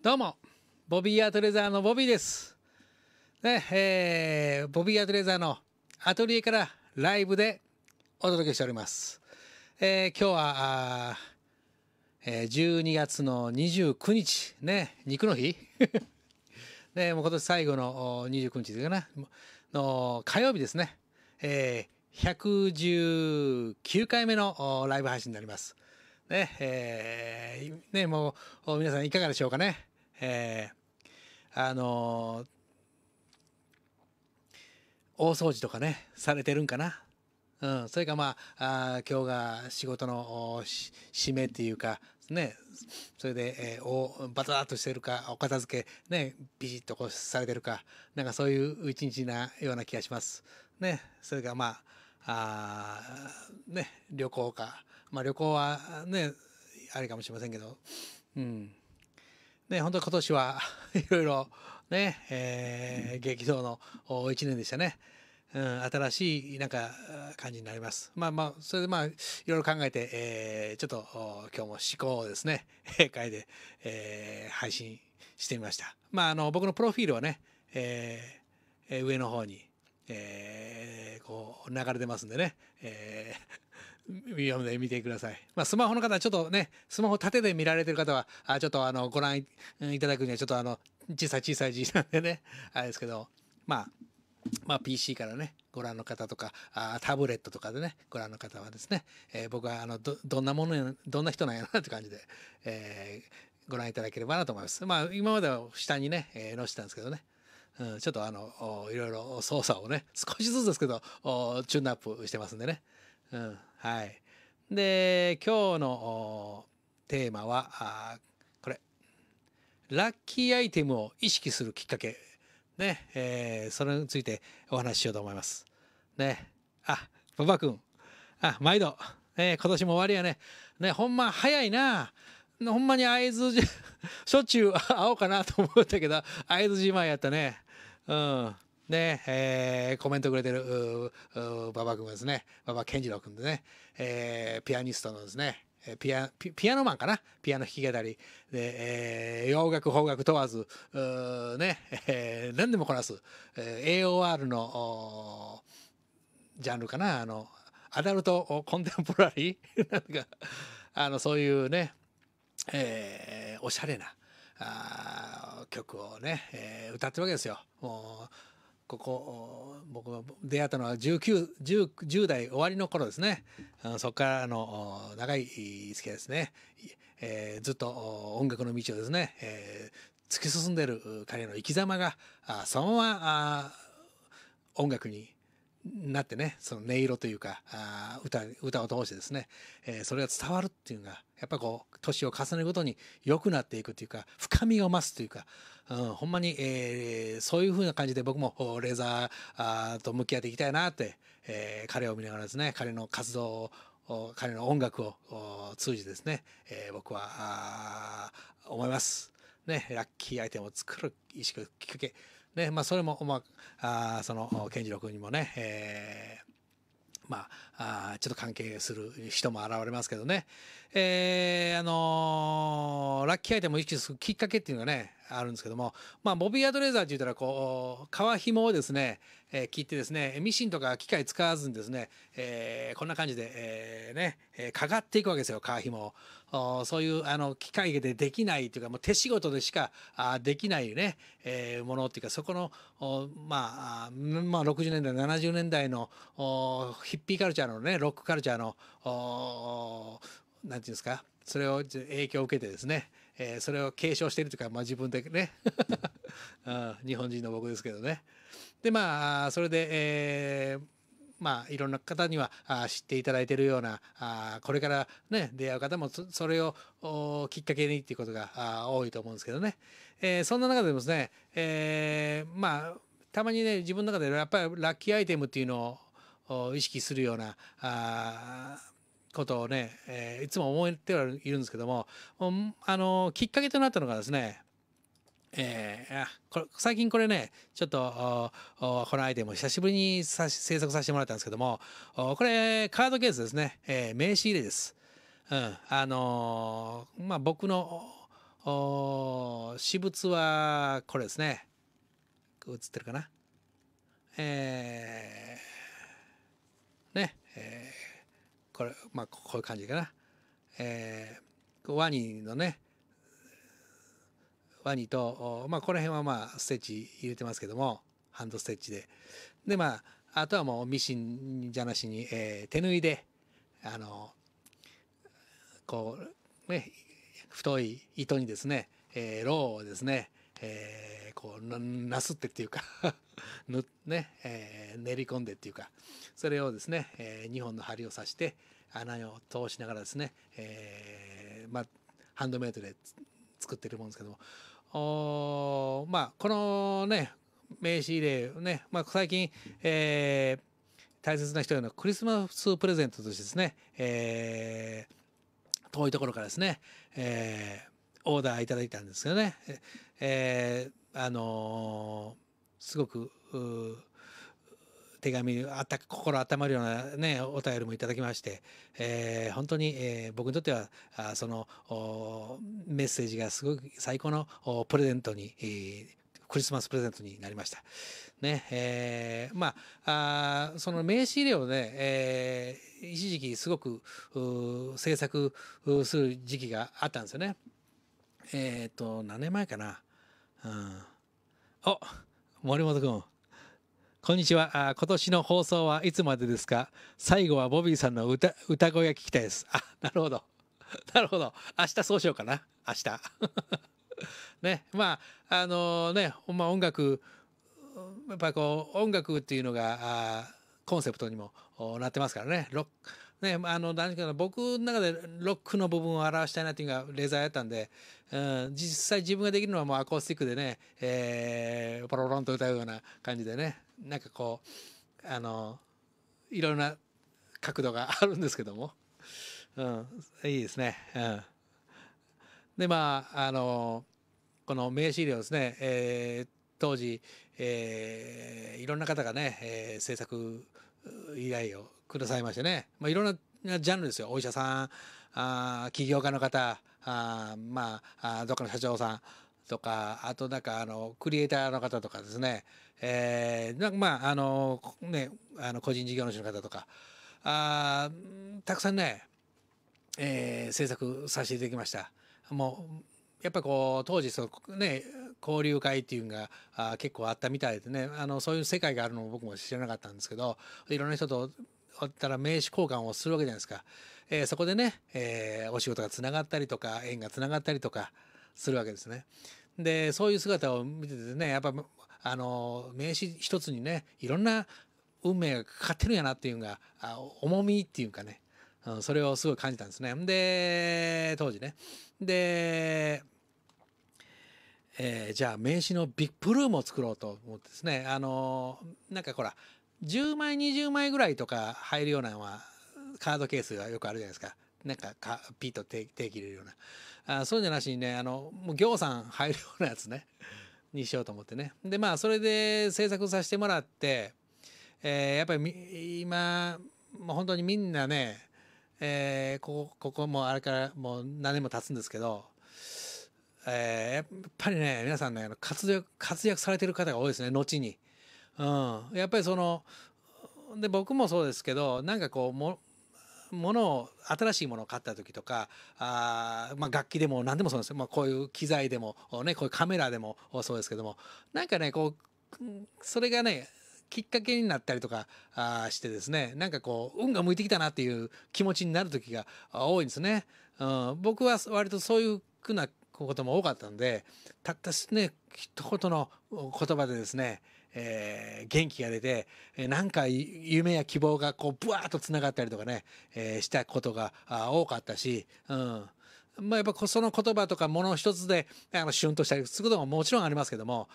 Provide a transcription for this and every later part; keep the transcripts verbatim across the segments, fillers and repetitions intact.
どうもボビーアートレザーのボビーです、ねえー、ボビーアートレザーのアトリエからライブでお届けしております、えー、今日は、えー、じゅうにがつのにじゅうくにちね、肉の日ね、もう今年最後のにじゅうくにちですかね、の火曜日ですね、えー、ひゃくじゅうきゅうかいめのライブ配信になりますね、えー、ね、もう皆さんいかがでしょうかね。えー、あのー、大掃除とかねされてるんかな、うん、それかまあ、あ今日が仕事の締めっていうかね、それで、えー、おバタッとしてるか、お片付けねビシッとこうされてるか、なんかそういう一日なような気がしますね。それかまあ、あね旅行か、まあ旅行はねあれかもしれませんけど、うん。ね、本当に今年はいろいろね、えー、激動のいちねんでしたね、うん、新しいなんか感じになります。まあまあそれでまあいろいろ考えて、えー、ちょっと今日も思考をですね変えて、えー、配信してみました。まああの僕のプロフィールはね、えー、上の方に、えー、こう流れてますんでね、えー読んでみてください。まあ、スマホの方はちょっとね、スマホ縦で見られてる方はあちょっとあのご覧 い, いただくにはちょっとあの小さい小さい字なんでねあれですけど、まあ、まあ ピーシー からねご覧の方とか、あタブレットとかでねご覧の方はですね、えー、僕はあの ど, どんなものどんな人なんやなって感じで、えー、ご覧いただければなと思います。まあ今までは下にね、えー、載せてたんですけどね。うん、ちょっとあのいろいろ操作をね少しずつですけどチューンアップしてますんでね。うん、はい。で今日のテーマはあーこれラッキーアイテムを意識するきっかけね、えー、それについてお話ししようと思いますね。あ馬場君、あ毎度、えー、今年も終わりやね。ねほんま早いな。ほんまに会津じしょっちゅう会おうかなと思ったけど会津じまいやったね。うん。ねえー、コメントくれてる馬場君ですね、馬場健次郎君でね、えー、ピアニストのですねピ ア, ピ, ピアノマンかな、ピアノ弾き語りで、えー、洋楽邦楽問わずね、えー、何でもこなす、えー、エーオーアール のジャンルかな、あのアダルトコンテンポラリーなんかあのそういうね、えー、おしゃれなあ曲をね、えー、歌ってるわけですよ。もうここ僕が出会ったのはじゅうきゅう、じゅう代終わりの頃ですね。そこからの長い付き合いですね、えー、ずっと音楽の道をですね、えー、突き進んでる彼の生き様がそのまま音楽になってね、その音色というか 歌, 歌を通してですね、えー、それが伝わるっていうのがやっぱこう年を重ねるごとに良くなっていくというか深みを増すというか、うん、ほんまに、えー、そういう風な感じで僕もレザーと向き合っていきたいなって、えー、彼を見ながらですね彼の活動を彼の音楽を通じてですね、えー、僕は思います、ね、ラッキーアイテムを作る意識をきっかけね、まあ、それも、まあ、あその健次郎君にもね、えー、まあ、あちょっと関係する人も現れますけどね、えーあのー、ラッキーアイテムを意識するきっかけっていうのがねあるんですけども、まあ、ボビーアートレザーって言ったらこう革紐をですね、えー、切ってですねミシンとか機械使わずにですね、えー、こんな感じで、えー、ねかがっていくわけですよ革紐を。そういうあの機械でできないというかもう手仕事でしかあできないね、えー、ものっていうかそこのまあ、まあ、ろくじゅうねんだいななじゅうねんだいのヒッピーカルチャーのねロックカルチャーのなんていうんですかそれを影響を受けてですね、えー、それを継承しているというか、まあ、自分でね、うん、日本人の僕ですけどね。でまあそれで、えー、まあいろんな方には知っていただいているようなこれからね出会う方もそれをきっかけにっていうことが多いと思うんですけどね、えー、そんな中でもですね、えー、まあたまにね自分の中でやっぱりラッキーアイテムっていうのを意識するようなあことをね、えー、いつも思ってはいるんですけども、あのー、きっかけとなったのがですね、えー、あこれ最近これねちょっとこのアイテムを久しぶりにさ制作させてもらったんですけども、これカードケースですね、えー、名刺入れです、うん、あのー、まあ僕の私物はこれですね。映ってるかな。えー、ね、えー、これ、まあ、こういう感じかな。えー、ワニのね、ワニと、まあ、この辺はまあ、ステッチ入れてますけども、ハンドステッチで。で、まあ、あとはもうミシンじゃなしに、えー、手縫いで、あの、こう、ね、太い糸にですね、えー、ローをですね、えー、こう な, なすってっていうかぬね、えー、練り込んでっていうか、それをですね、えー、にほんの針を刺して穴を通しながらですね、えー、まあハンドメイドで作ってるもんですけども、おまあこのね名刺入れね、まあ、最近、えー、大切な人へのクリスマスプレゼントとしてですね、えー、遠いところからですね、えーオーダーいただいたんですよね。えー、あのー、すごく手紙あった心温まるようなねお便りもいただきまして、えー、本当に、えー、僕にとってはあそのメッセージがすごく最高のプレゼントに、えー、クリスマスプレゼントになりました。ね、えー、まあ、あその名刺入れをね、えー、一時期すごく制作する時期があったんですよね。えっと、何年前かな。うん、お、森本君。こんにちは。あ、今年の放送はいつまでですか？最後はボビーさんの歌、歌声が聞きたいです。あ、なるほど。なるほど。明日そうしようかな。明日。ね、まあ、あのー、ね、まあ、音楽、やっぱこう、音楽っていうのが、あコンセプトにもなってますからね。ロックね、あの何か僕の中でロックの部分を表したいなっていうのがレーザーやったんで、うん、実際自分ができるのはもうアコースティックでね、えー、ポロロンと歌うような感じでね、なんかこうあのいろんな角度があるんですけども、うん、いいですね。うん、でまああのこの名刺入れをですね、えー、当時、えー、いろんな方がね、えー、制作依頼をくださいましてね、まあ、いろんなジャンルですよ。お医者さん、あ起業家の方、あまああどっかの社長さんとか、あとなんかあのクリエイターの方とかですね、えー、なんかまああのねあの個人事業主の方とか、あたくさんね、えー、制作させていただきました。もうやっぱこう当時そのね交流会っていうのがあ結構あったみたいでね、あのそういう世界があるのも僕も知らなかったんですけど、いろんな人とったら名刺交換をするわけじゃないですか。えー、そこでね、えー、お仕事がつながったりとか縁がつながったりとかするわけですね。でそういう姿を見ててね、やっぱあの名刺一つにねいろんな運命がかかってるんやなっていうのが重みっていうかね、うん、それをすごい感じたんですね。で当時ねで、えー、じゃあ名刺のビッグブルームを作ろうと思ってですね、あのなんかほらじゅうまいにじゅうまいぐらいとか入るようなのはカードケースがよくあるじゃないですか。なんかかピッと定期入れるような、あそうじゃなしにね、あのもうぎょうさん入るようなやつねにしようと思ってね。でまあそれで制作させてもらって、えー、やっぱり今もう本当にみんなね、えー、ここここもあれからもう何年も経つんですけど、えー、やっぱりね皆さんね活躍活躍されてる方が多いですね後に。うん、やっぱりそので僕もそうですけど、なんかこうも物を新しいものを買った時とか、あ、まあ、楽器でも何でもそうですよ、まあ、こういう機材でも、ね、こういうカメラでもそうですけども、なんかねこうそれがねきっかけになったりとかあしてですね、なんかこう運が向いてきたなっていう気持ちになる時が多いんですね。うん、僕は割とそういうふうなことも多かったんで、たったね一言の言葉でですね、えー、元気が出て、えー、なんか夢や希望がこうブワーッとつながったりとかね、えー、したことが多かったし、うん、まあやっぱその言葉とかもの一つであのシュンとしたりすることももちろんありますけども、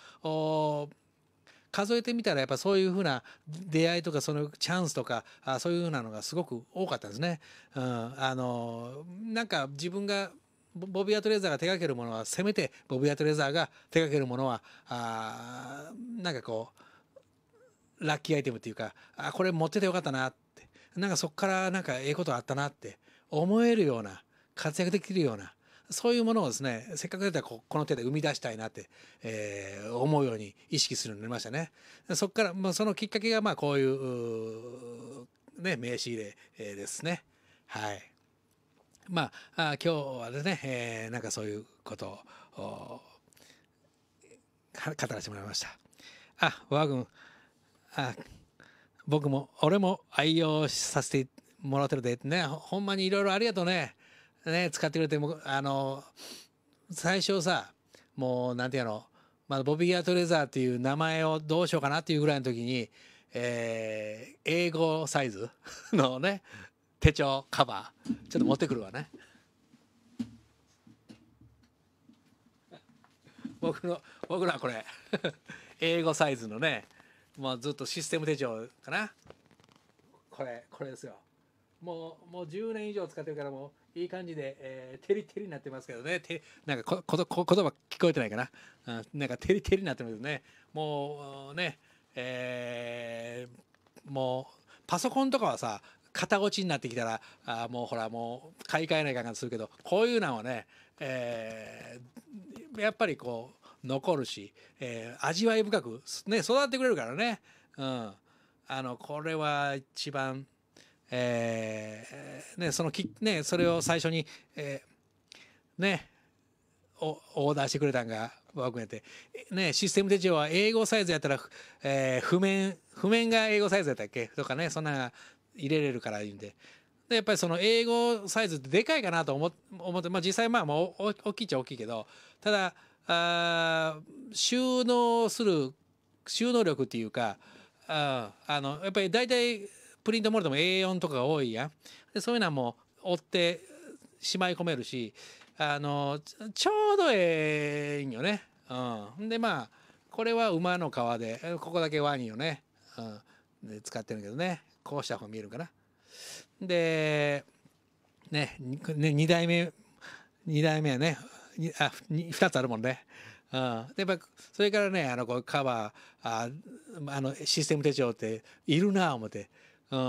数えてみたらやっぱそういうふうな出会いとかそのチャンスとか、あそういうふうなのがすごく多かったですね。うん、あのなんか自分がボビー・アトレザーが手掛けるものは、せめてボビー・アトレザーが手掛けるものはあなんかこうラッキーアイテムっていうか、あこれ持っててよかったなって、なんかそこからなんかええことあったなって思えるような活躍できるような、そういうものをですね、せっかく出たら こ, この手で生み出したいなって、えー、思うように意識するようになりましたね。そこから、まあ、そのきっかけがまあこういう、ね、名刺入れですね。はい、まあ、あ今日はですね、えー、なんかそういうことを語らせてもらいました。あ、我が軍、あ、僕も俺も愛用させてもらってるでね、ほんまにいろいろありがとうね。ね、使ってくれても、あの最初さ、もうなんていうの、まあ、ボビー・アトレザーっていう名前をどうしようかなっていうぐらいの時に、えー、英語サイズのね手帳カバーちょっと持ってくるわね。僕の僕らこれ英語サイズのね、もうずっとシステム手帳かな、これこれですよ。もうもうじゅうねん以上使ってるから、もういい感じで、えー、テリテリになってますけどね。てなんかこことこ言葉聞こえてないかな、うん、なんかテリテリになってますね。もうね、えー、もうパソコンとかはさ、型落ちになってきたら、あもうほらもう買い替えない感じするけど、こういうのはね、えー、やっぱりこう残るし、えー、味わい深く、ね、育ってくれるからね、うん、あのこれは一番、えーね、そのき、ね、それを最初に、えーね、おオーダーしてくれたんが僕やって、ね、システム手帳は英語サイズやったら、えー、譜面譜面が英語サイズやったっけとかね、そんな入れれるから言うんで、でやっぱりその英語サイズってでかいかなと思って、まあ、実際まあもう大きいっちゃ大きいけど、ただあ収納する収納力っていうか、ああのやっぱり大体プリントモールでも エーよん とかが多いやん。でそういうのはもう折ってしまい込めるし、あのちょうどええんよね。うん、でまあこれは馬の皮で、ここだけワニよね、うん、で使ってるけどね。こうした方が見えるかな。でね、に代目に代目はね、あふたつあるもんね。うん、でやっぱそれからね、あのこうカバー あ, あのシステム手帳っているなぁ思って。うん、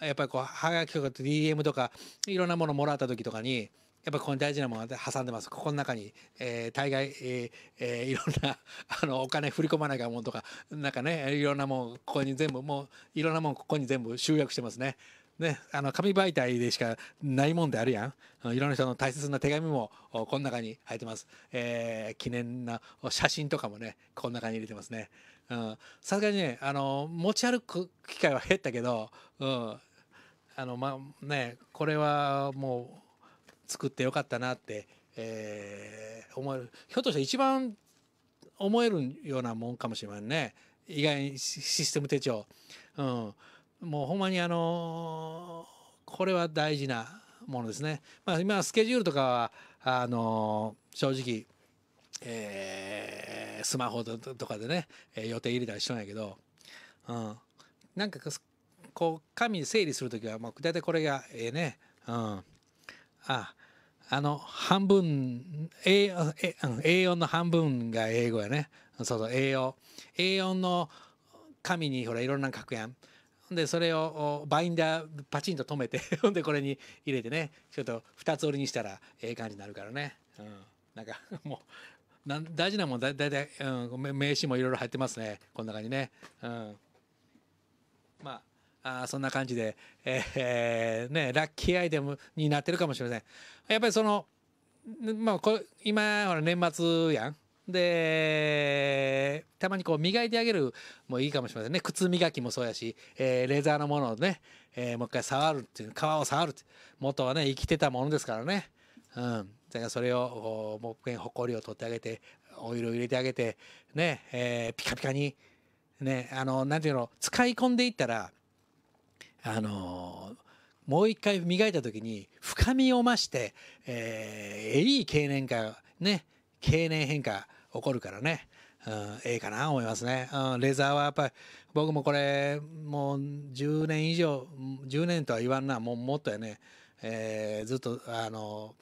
やっぱりこうはがきとか ディーエム とかいろんなものもらった時とかに、やっぱここに大事なものが挟んでます。ここの中に、えー、大概、えーえー、いろんなあのお金振り込まないかもんとか、なんかね、いろんなもんここに全部、もういろんなもんここに全部集約してますね。ね、あの紙媒体でしかないもんであるやん。いろんな人の大切な手紙もこの中に入ってます、えー、記念な写真とかもねこの中に入れてますね。さすがにね、あの持ち歩く機会は減ったけど、うん、あのまあね、これはもう作ってよかったなって、えー、思える、ひょっとしたら一番思えるようなもんかもしれないね、意外にシステム手帳。うん、もうほんまにあのー、これは大事なものですね。まあ、今スケジュールとかはあのー、正直、えー、スマホとかでね予定入れたりしないけど、うん、なんかこう紙整理する時はまあ大体これがええね、うん、ああの半分 A, A,エーよん の半分が英語やね。そうそう エーよん エーよん の紙にほらいろんな書くやん。でそれをバインダーパチンと止めてでこれに入れてね、ちょっとふたつ折りにしたらええ感じになるからね、うん、なんかもうなん大事なもんだいたい、うん、名刺もいろいろ入ってますねこの中にね、うん、まあ、あそんな感じで、えーね、ラッキーアイテムになってるかもしれません。やっぱりその、まあ、こ今ほら年末やん。でたまにこう磨いてあげるもいいかもしれませんね。靴磨きもそうやし、えー、レザーのものをね、えー、もう一回触るっていう、皮を触るって、元はね生きてたものですからね、うん、だからそれをもう一回ほこりを取ってあげて、オイルを入れてあげてね、えー、ピカピカにね、あのなんていうの、使い込んでいったら、あのーもう一回磨いた時に深みを増して、えー、いい経年化ね、経年変化起こるからね、うん、ええかな思いますね、うん、レザーはやっぱり僕もこれもうじゅうねん以上、じゅうねんとは言わんな、もうもっとやね、えー、ずっとあの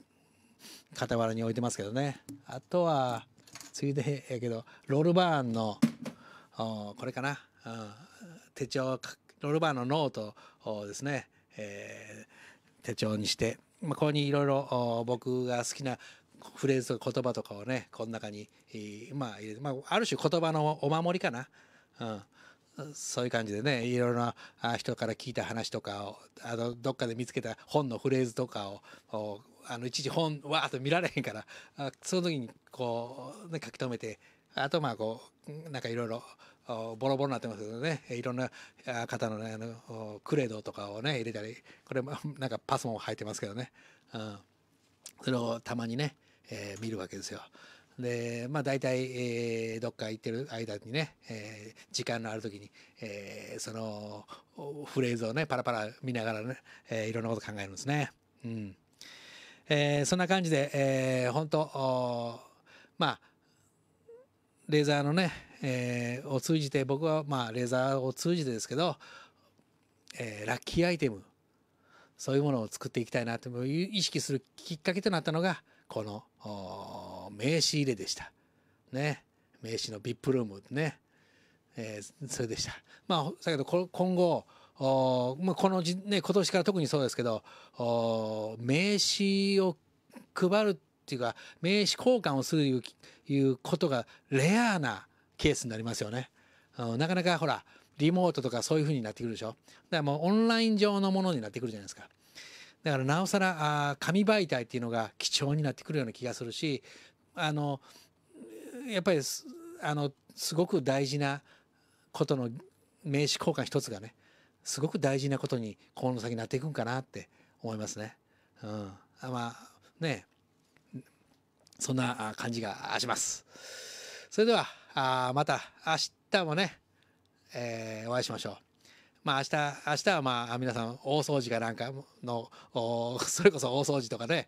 傍らに置いてますけどね。あとはついでやけどロールバーンのこれかな、うん、手帳、ロールバーンのノートをですね、えー、手帳にして、まあ、ここにいろいろ僕が好きなフレーズとか言葉とかをねこの中に、まあ、入れて、まあ、ある種言葉のお守りかな、うん、そういう感じでね、いろいろな人から聞いた話とかを、あのどっかで見つけた本のフレーズとかを、あの一時本わーっと見られへんから、その時にこう、ね、書き留めて、あとまあこうなんかいろいろボロボロになってますけどね、いろんな方のね、あのクレドとかをね入れたり、これなんかパスも入ってますけどね、うん、それをたまにね、えー、見るわけですよ。でまあ大体、えー、どっか行ってる間にね、えー、時間のある時に、えー、そのフレーズをねパラパラ見ながらね、えー、いろんなこと考えるんですね。うん、えー、そんな感じで、えー、本当まあレーザーのね、えー、を通じて、僕はまあレーザーを通じてですけど、えー、ラッキーアイテム、そういうものを作っていきたいなという意識するきっかけとなったのがこの名刺入れでしたね。名刺の ブイアイピー ルームね、えー、それでした。まあだけど今後お、まあ、このじ、ね、今年から特にそうですけど、名刺を配るっていうか名刺交換をするいう、いうことがレアなケースになりますよね。なかなかほらリモートとかそういうふうになってくるでしょ。だからもうオンライン上のものになってくるじゃないですか。だからなおさらあ紙媒体っていうのが貴重になってくるような気がするし、あのやっぱりす、 あのすごく大事なことの名刺交換一つがね、すごく大事なことにこの先なっていくんかなって思いますね。うん、まあね、そんな感じがします。それではあまた明日もね、えー、お会いしましょう。まあ明日、明日はまあ皆さん大掃除かなんかの、それこそ大掃除とかね、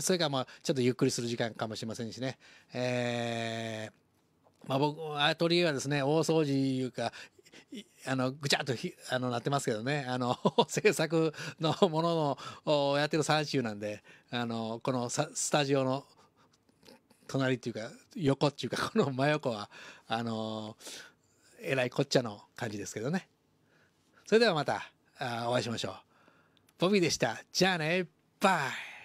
それからまあちょっとゆっくりする時間かもしれませんしね。えー、まあ僕アトリエはですね、大掃除いうか、あのぐちゃっとひあのなってますけどね、あの制作のものをやってるさん週なんで、あのこのスタジオの隣っていうか横っていうか、この真横はあのえらいこっちゃの感じですけどね。それではまたお会いしましょう。ボビーでした。じゃあね、バイ。